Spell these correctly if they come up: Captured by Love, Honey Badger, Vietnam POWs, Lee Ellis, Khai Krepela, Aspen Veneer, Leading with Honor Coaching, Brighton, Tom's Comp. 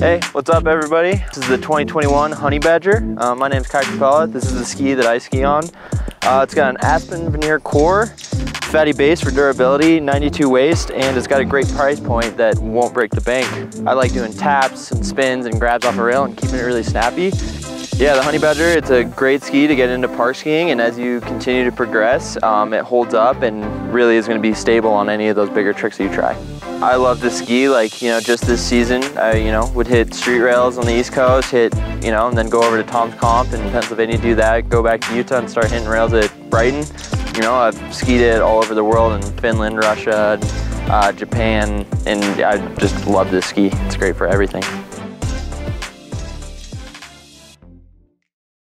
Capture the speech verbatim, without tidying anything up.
Hey, what's up everybody? This is the twenty twenty-one Honey Badger. Uh, my name's Khai Krepela. This is the ski that I ski on. Uh, it's got an Aspen Veneer core, fatty base for durability, ninety-two waist, and it's got a great price point that won't break the bank. I like doing taps and spins and grabs off a rail and keeping it really snappy. Yeah, the Honey Badger, it's a great ski to get into park skiing, and as you continue to progress, um, it holds up and really is going to be stable on any of those bigger tricks that you try. I love to ski, like, you know, just this season, I, you know, would hit street rails on the East Coast, hit, you know, and then go over to Tom's Comp in Pennsylvania, do that, go back to Utah and start hitting rails at Brighton. You know, I've skied it all over the world in Finland, Russia, uh, Japan, and I just love this ski. It's great for everything.